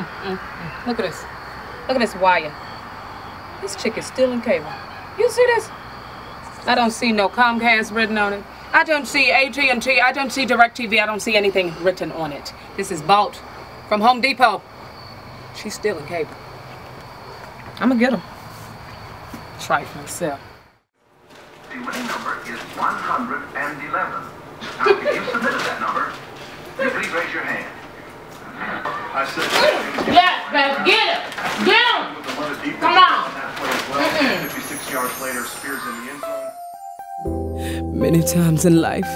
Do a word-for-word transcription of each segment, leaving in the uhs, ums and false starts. Mm, mm, mm. Look at this. Look at this wire. This chick is stealing cable. You see this? I don't see no Comcast written on it. I don't see A T and T. I don't see DirecTV. I don't see anything written on it. This is Bolt from Home Depot. She's stealing cable. I'm gonna get him. Try it for myself. The winning number is one hundred eleven. Now, if you submitted that number, you please raise your hand. I said, yes, baby, get him! Get him! Come on! fifty-six yards later, spears in the end zone. Many times in life,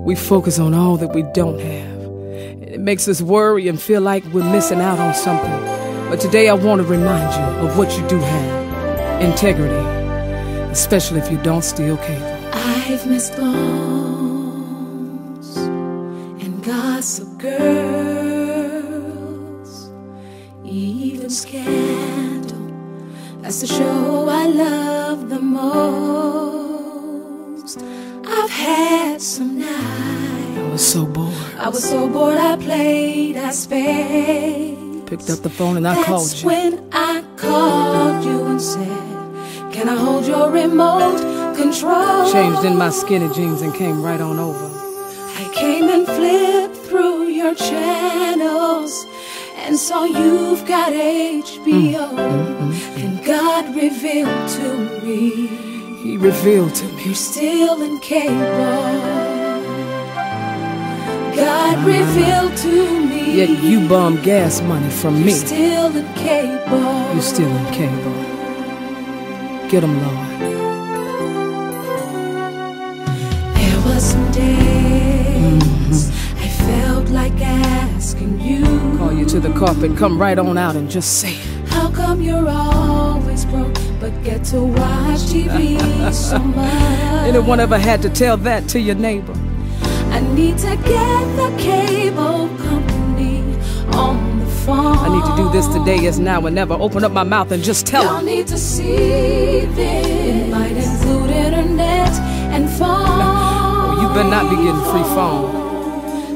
we focus on all that we don't have. It makes us worry and feel like we're missing out on something. But today I want to remind you of what you do have. Integrity. Especially if you don't steal cable. I've missed bones and gossip girls, even scandal. That's the show I love the most. I've had some nights I was so bored. I was so bored I played, I spaced. Picked up the phone and I That's called you. That's when I called you and said, can I hold your remote control? Changed in my skinny jeans and came right on over. I came and flipped through your channels and saw you've got H B O. Mm, mm, mm, mm. And God revealed to me. He revealed to me. You're still in cable. God revealed to me. Yet you bum gas money from me. You're still in cable. You're still in cable. Get them, Lord. There were some days mm-hmm. I felt like asking you. Call you to the carpet, come right on out and just say it. How come you're always broke, but get to watch T V so much? Anyone ever had to tell that to your neighbor? I need to get the cable company on the phone. I need to do this today, as now and never. Open up my mouth and just tell them. Y'all need to see this. It might include internet and phone. You better not be getting free phone.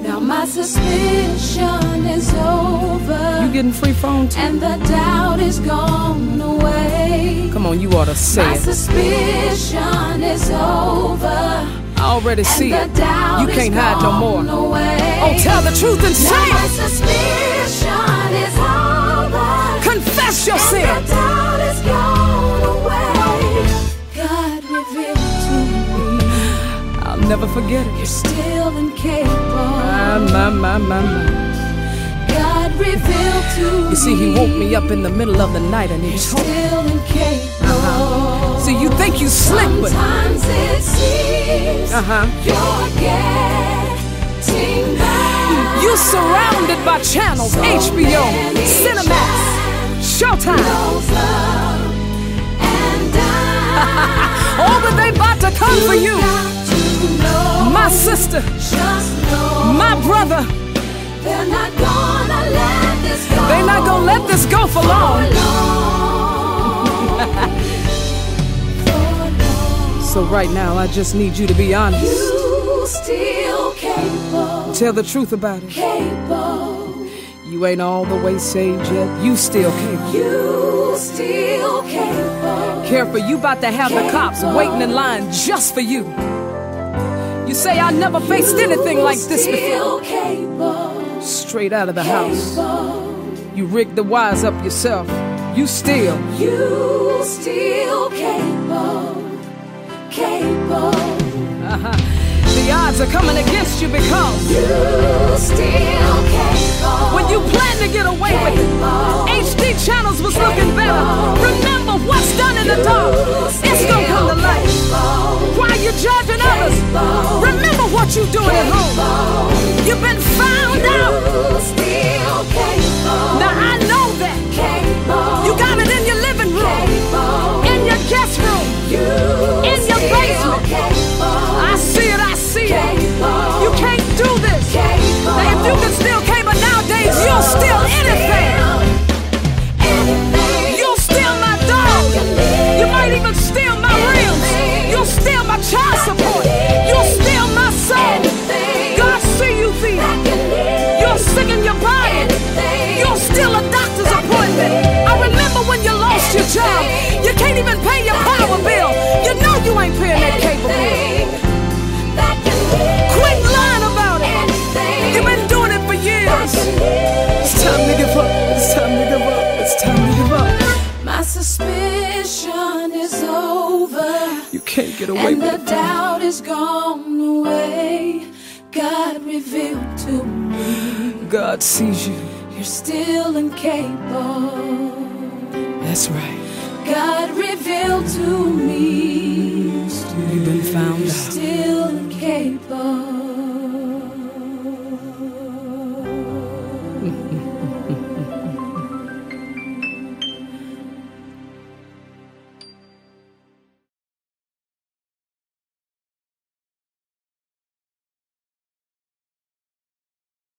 Now my suspicion is over. You getting free phone too? And the doubt is gone away. Come on, you ought to say my it. My suspicion is over. I already see it. You can't hide no more. Oh, tell the truth and say it. My suspicion is over. Confess your sin. The doubt is gone away. God revealed to me. I'll never forget it. You're still incapable. My, my, my, my, my. God revealed to me. You see, he woke me up in the middle of the night and he told me. You're still incapable. Uh-huh. See, you think you slick, but sometimes it seems. Uh-huh. You're getting back. You're surrounded by channels, so H B O, Cinemax, Showtime. Oh, but they about to come you for you. My sister, my brother. They're not gonna let this go. They're not gonna let this go for, for long. long. So right now, I just need you to be honest. You still capable. Tell the truth about it. Capable. You ain't all the way saved yet. You still capable. You still capable. Careful, you about to have capable. The cops waiting in line just for you. You say I never faced you anything like this before. Capable. Straight out of the capable. House. You rigged the wires up yourself. You still. You still capable. Uh-huh. The odds are coming against you because you still capable. When you planned to get away capable. With it, H D channels was capable. Looking better. Remember what's done in you the dark, it's gonna come to light. Why you judging capable. Others? Remember what you doing capable. At home. You've been found you out. Still capable. Now I know that capable. You got it in your living room, capable. In your guest room, you in your basement. I see it, I see it. You can't do this. Now if you can steal cable nowadays, you'll steal anything. You'll steal my dog. You might even steal my reels. You'll steal my child support. You'll steal my soul. God see you thief. suspicion is over. You can't get away with it. And the doubt is gone away. God revealed to me. God sees you. You're still incapable. That's right. God revealed to me.